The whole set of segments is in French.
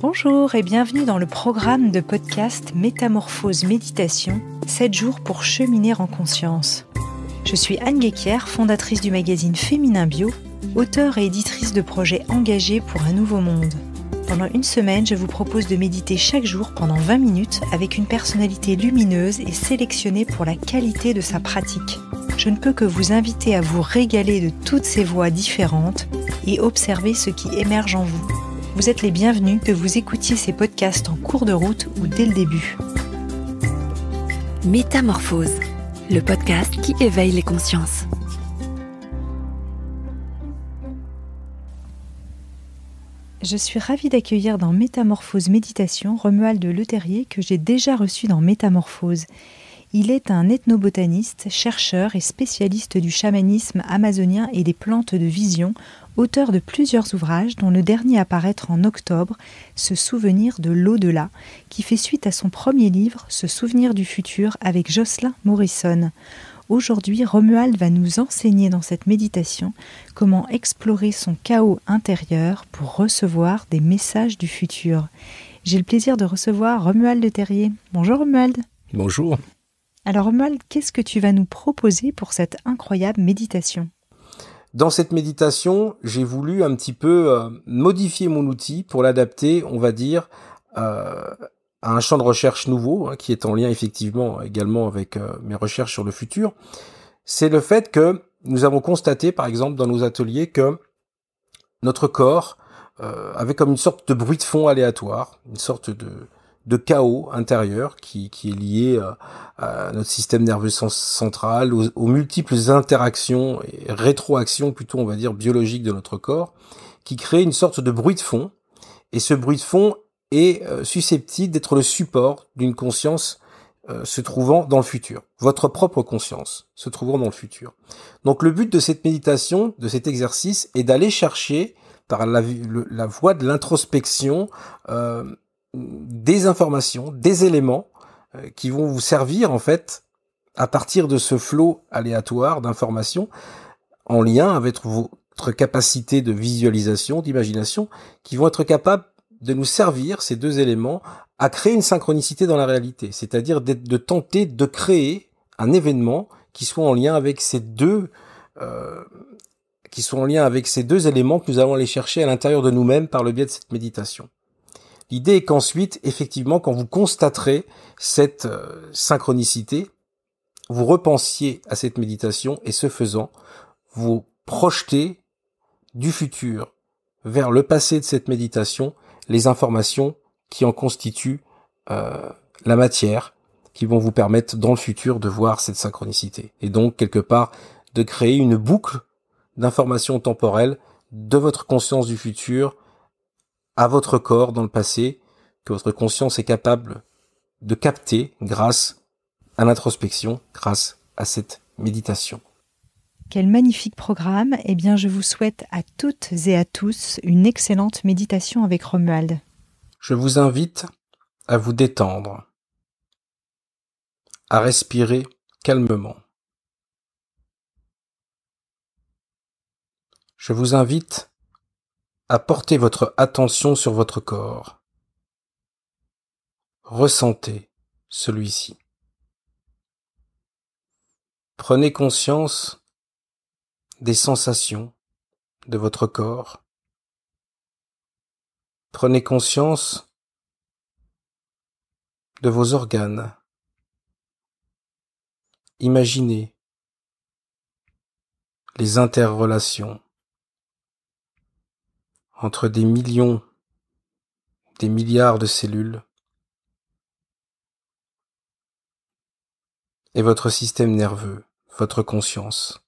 Bonjour et bienvenue dans le programme de podcast Métamorphose Méditation, 7 jours pour cheminer en conscience. Je suis Anne Ghesquière, fondatrice du magazine Féminin Bio, auteure et éditrice de projets engagés pour un nouveau monde. Pendant une semaine, je vous propose de méditer chaque jour pendant 20 minutes avec une personnalité lumineuse et sélectionnée pour la qualité de sa pratique. Je ne peux que vous inviter à vous régaler de toutes ces voix différentes et observer ce qui émerge en vous. Vous êtes les bienvenus que vous écoutiez ces podcasts en cours de route ou dès le début. Métamorphose, le podcast qui éveille les consciences. Je suis ravie d'accueillir dans Métamorphose Méditation Romuald Leterrier que j'ai déjà reçu dans Métamorphose. Il est un ethnobotaniste, chercheur et spécialiste du chamanisme amazonien et des plantes de vision, auteur de plusieurs ouvrages dont le dernier à paraître en octobre, Se souvenir de l'au-delà, qui fait suite à son premier livre, Se souvenir du futur, avec Jocelin Morisson. Aujourd'hui, Romuald va nous enseigner dans cette méditation comment explorer son chaos intérieur pour recevoir des messages du futur. J'ai le plaisir de recevoir Romuald Leterrier. Bonjour Romuald. Bonjour. Alors Romuald, qu'est-ce que tu vas nous proposer pour cette incroyable méditation? Dans cette méditation, j'ai voulu un petit peu modifier mon outil pour l'adapter, on va dire, à un champ de recherche nouveau, hein, qui est en lien effectivement également avec mes recherches sur le futur. C'est le fait que nous avons constaté, par exemple, dans nos ateliers, que notre corps avait comme une sorte de bruit de fond aléatoire, une sorte de chaos intérieur qui est lié à notre système nerveux central, aux multiples interactions et rétroactions plutôt, on va dire, biologiques de notre corps, qui crée une sorte de bruit de fond. Et ce bruit de fond est susceptible d'être le support d'une conscience se trouvant dans le futur, votre propre conscience se trouvant dans le futur. Donc le but de cette méditation, de cet exercice, est d'aller chercher par la voie de l'introspection des informations, des éléments qui vont vous servir en fait à partir de ce flot aléatoire d'informations en lien avec votre capacité de visualisation, d'imagination, qui vont être capables de nous servir, ces deux éléments, à créer une synchronicité dans la réalité, c'est-à-dire de tenter de créer un événement qui soit en lien avec ces deux éléments que nous allons aller chercher à l'intérieur de nous-mêmes par le biais de cette méditation. L'idée est qu'ensuite, effectivement, quand vous constaterez cette synchronicité, vous repensiez à cette méditation et ce faisant, vous projetez du futur vers le passé de cette méditation les informations qui en constituent la matière, qui vont vous permettre dans le futur de voir cette synchronicité. Et donc, quelque part, de créer une boucle d'informations temporelles de votre conscience du futur à votre corps dans le passé, que votre conscience est capable de capter grâce à l'introspection, grâce à cette méditation. Quel magnifique programme! Eh bien, je vous souhaite à toutes et à tous une excellente méditation avec Romuald. Je vous invite à vous détendre, à respirer calmement. Je vous invite à porter votre attention sur votre corps. Ressentez celui-ci. Prenez conscience des sensations de votre corps. Prenez conscience de vos organes. Imaginez les interrelations entre des millions, des milliards de cellules et votre système nerveux, votre conscience.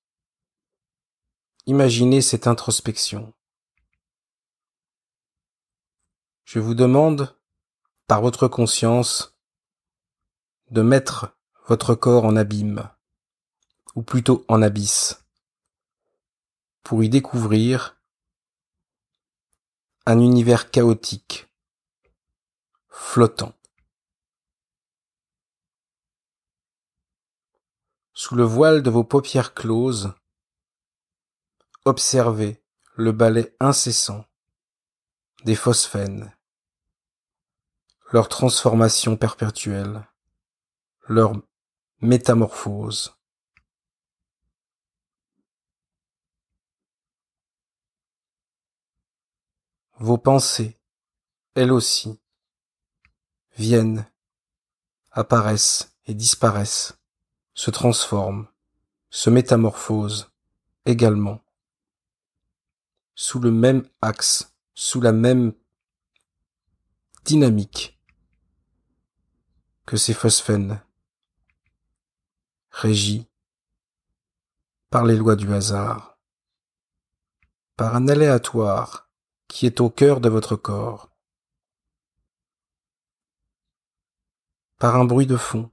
Imaginez cette introspection. Je vous demande, par votre conscience, de mettre votre corps en abîme, ou plutôt en abysse, pour y découvrir un univers chaotique, flottant. Sous le voile de vos paupières closes, observez le ballet incessant des phosphènes leur transformation perpétuelle, leur métamorphose. Vos pensées, elles aussi, viennent, apparaissent et disparaissent, se transforment, se métamorphosent également, sous le même axe, sous la même dynamique que ces phosphènes, régis par les lois du hasard, par un aléatoire qui est au cœur de votre corps, par un bruit de fond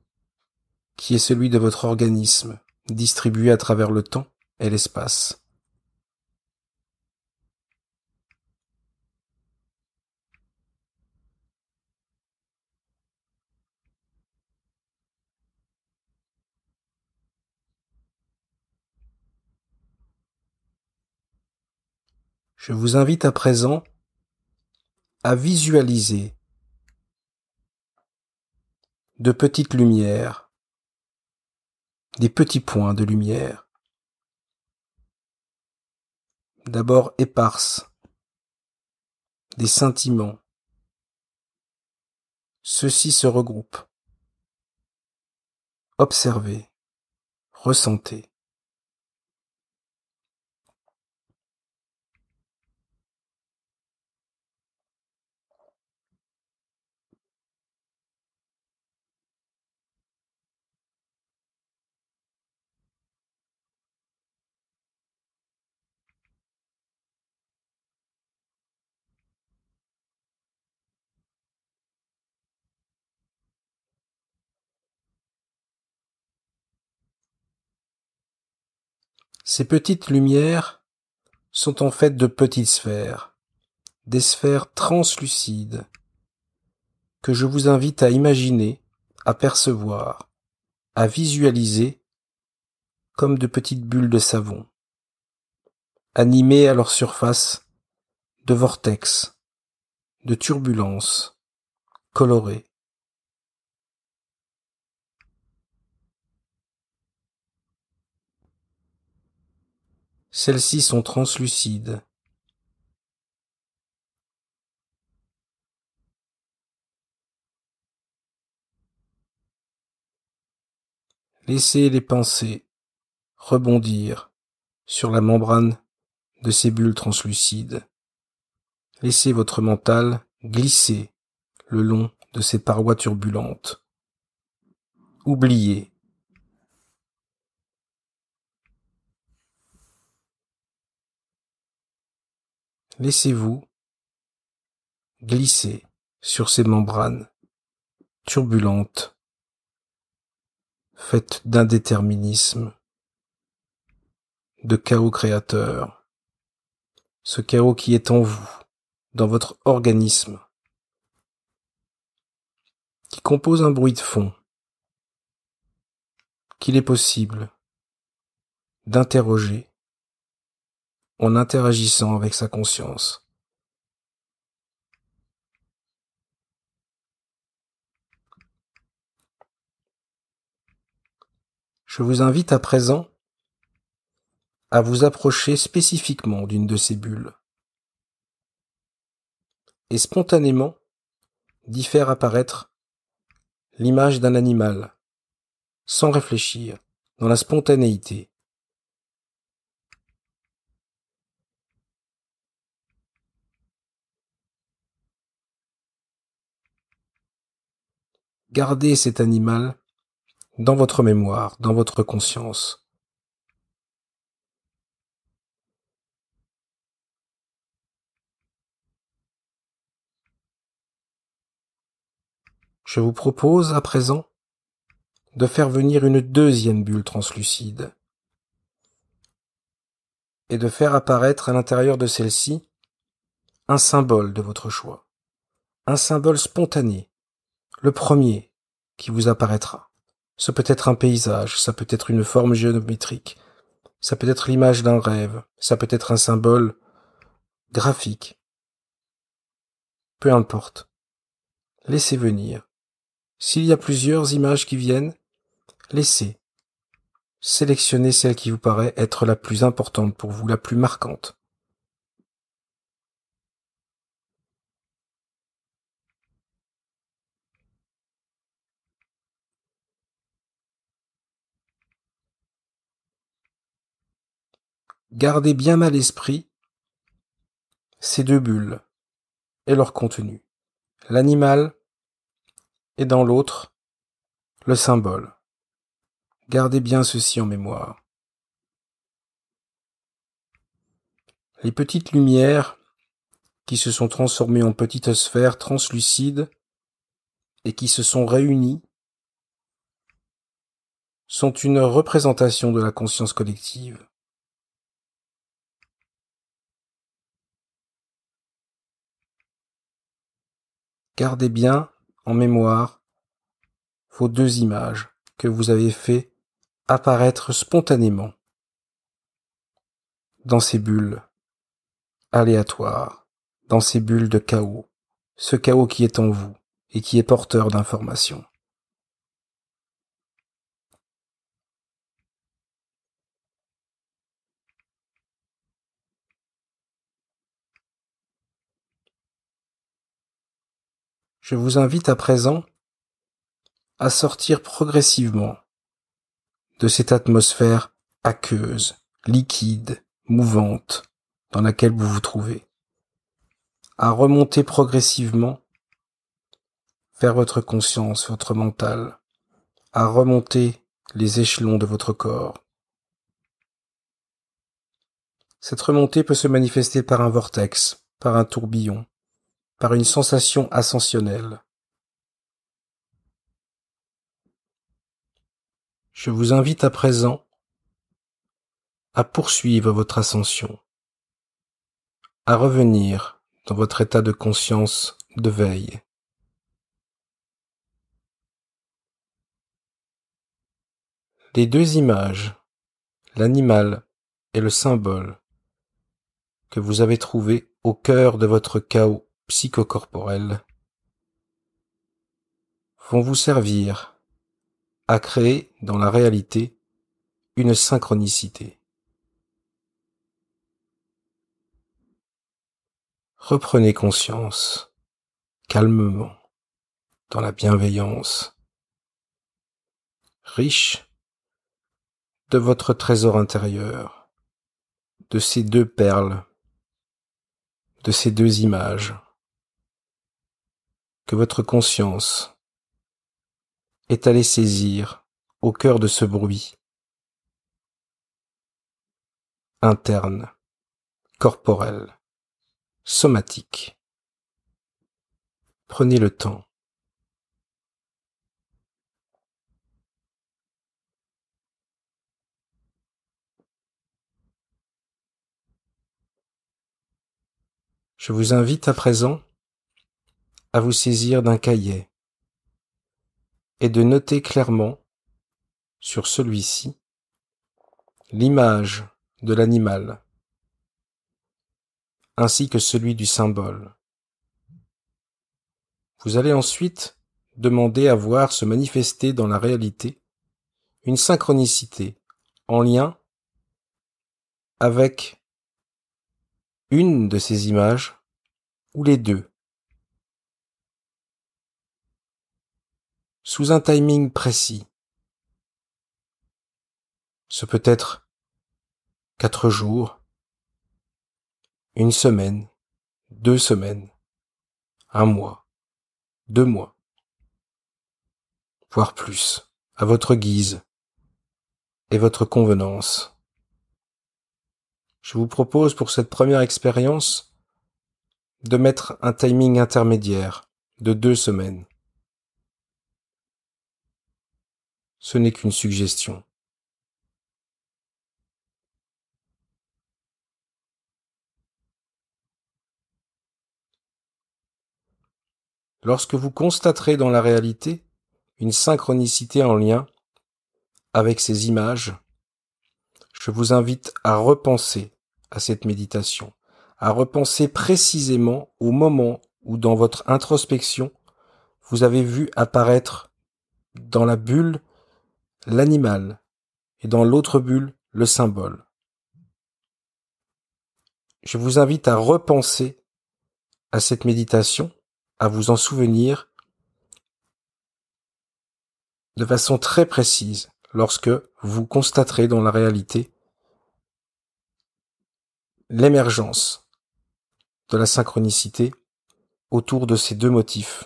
qui est celui de votre organisme distribué à travers le temps et l'espace. Je vous invite à présent à visualiser de petites lumières, des petits points de lumière, d'abord éparses, des scintillements. Ceux-ci se regroupent. Observez, ressentez. Ces petites lumières sont en fait de petites sphères, des sphères translucides que je vous invite à imaginer, à percevoir, à visualiser comme de petites bulles de savon, animées à leur surface de vortex, de turbulences, colorées. Celles-ci sont translucides. Laissez les pensées rebondir sur la membrane de ces bulles translucides. Laissez votre mental glisser le long de ces parois turbulentes. Oubliez. Laissez-vous glisser sur ces membranes turbulentes, faites d'indéterminisme, de chaos créateur, ce chaos qui est en vous, dans votre organisme, qui compose un bruit de fond, qu'il est possible d'interroger en interagissant avec sa conscience. Je vous invite à présent à vous approcher spécifiquement d'une de ces bulles et spontanément d'y faire apparaître l'image d'un animal, sans réfléchir, dans la spontanéité. Gardez cet animal dans votre mémoire, dans votre conscience. Je vous propose à présent de faire venir une deuxième bulle translucide et de faire apparaître à l'intérieur de celle-ci un symbole de votre choix, un symbole spontané. Le premier qui vous apparaîtra, ce peut être un paysage, ça peut être une forme géométrique, ça peut être l'image d'un rêve, ça peut être un symbole graphique. Peu importe. laissez venir. S'il y a plusieurs images qui viennent, laissez. Sélectionnez celle qui vous paraît être la plus importante pour vous, la plus marquante. Gardez bien à l'esprit ces deux bulles et leur contenu. L'animal et dans l'autre, le symbole. Gardez bien ceci en mémoire. Les petites lumières qui se sont transformées en petites sphères translucides et qui se sont réunies sont une représentation de la conscience collective. Gardez bien en mémoire vos deux images que vous avez fait apparaître spontanément dans ces bulles aléatoires, dans ces bulles de chaos, ce chaos qui est en vous et qui est porteur d'informations. Je vous invite à présent à sortir progressivement de cette atmosphère aqueuse, liquide, mouvante dans laquelle vous vous trouvez, à remonter progressivement vers votre conscience, votre mental, à remonter les échelons de votre corps. Cette remontée peut se manifester par un vortex, par un tourbillon, par une sensation ascensionnelle. Je vous invite à présent à poursuivre votre ascension, à revenir dans votre état de conscience de veille. Les deux images, l'animal et le symbole, que vous avez trouvés au cœur de votre chaos psychocorporels vont vous servir à créer dans la réalité une synchronicité. Reprenez conscience, calmement, dans la bienveillance, riche de votre trésor intérieur, de ces deux perles, de ces deux images, que votre conscience est allée saisir au cœur de ce bruit interne, corporel, somatique. Prenez le temps. Je vous invite à présent à vous saisir d'un cahier et de noter clairement sur celui-ci l'image de l'animal ainsi que celui du symbole. Vous allez ensuite demander à voir se manifester dans la réalité une synchronicité en lien avec une de ces images ou les deux, sous un timing précis. Ce peut être 4 jours, 1 semaine, 2 semaines, 1 mois, 2 mois, voire plus, à votre guise et votre convenance. Je vous propose pour cette première expérience de mettre un timing intermédiaire de 2 semaines. Ce n'est qu'une suggestion. Lorsque vous constaterez dans la réalité une synchronicité en lien avec ces images, je vous invite à repenser à cette méditation, à repenser précisément au moment où dans votre introspection vous avez vu apparaître dans la bulle l'animal et dans l'autre bulle le symbole. Je vous invite à repenser à cette méditation, à vous en souvenir de façon très précise lorsque vous constaterez dans la réalité l'émergence de la synchronicité autour de ces deux motifs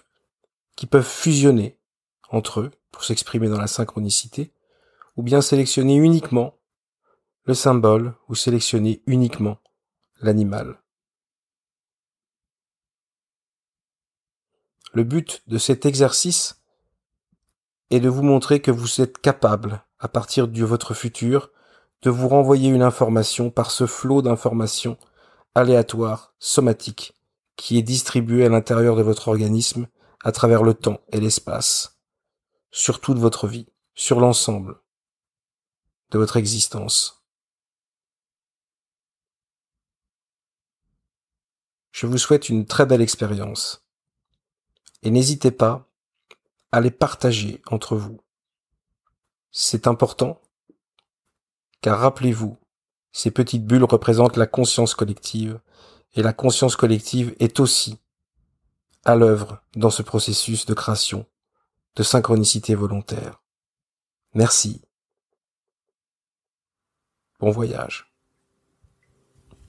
qui peuvent fusionner entre eux pour s'exprimer dans la synchronicité, ou bien sélectionner uniquement le symbole ou sélectionner uniquement l'animal. Le but de cet exercice est de vous montrer que vous êtes capable, à partir de votre futur, de vous renvoyer une information par ce flot d'informations aléatoires, somatiques, qui est distribué à l'intérieur de votre organisme à travers le temps et l'espace, sur toute votre vie, sur l'ensemble de votre existence. Je vous souhaite une très belle expérience et n'hésitez pas à les partager entre vous. C'est important car rappelez-vous, ces petites bulles représentent la conscience collective et la conscience collective est aussi à l'œuvre dans ce processus de création de synchronicité volontaire. Merci. Bon voyage.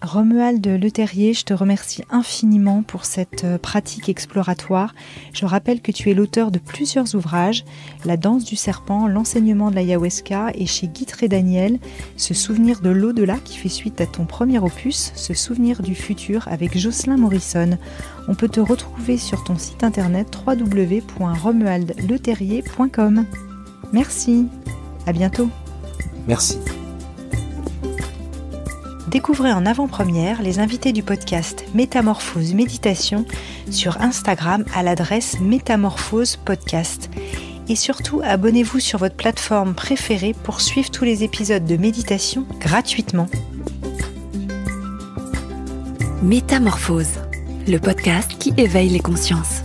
Romuald Leterrier, je te remercie infiniment pour cette pratique exploratoire. Je rappelle que tu es l'auteur de plusieurs ouvrages, La danse du serpent, l'enseignement de l'ayahuasca et chez Guitré Daniel, Se souvenir de l'au-delà qui fait suite à ton premier opus, Se souvenir du futur avec Jocelin Morisson. On peut te retrouver sur ton site internet www.romualdleterrier.com. Merci, à bientôt. Merci. Découvrez en avant-première les invités du podcast Métamorphose Méditation sur Instagram à l'adresse Métamorphose Podcast. Et surtout, abonnez-vous sur votre plateforme préférée pour suivre tous les épisodes de méditation gratuitement. Métamorphose, le podcast qui éveille les consciences.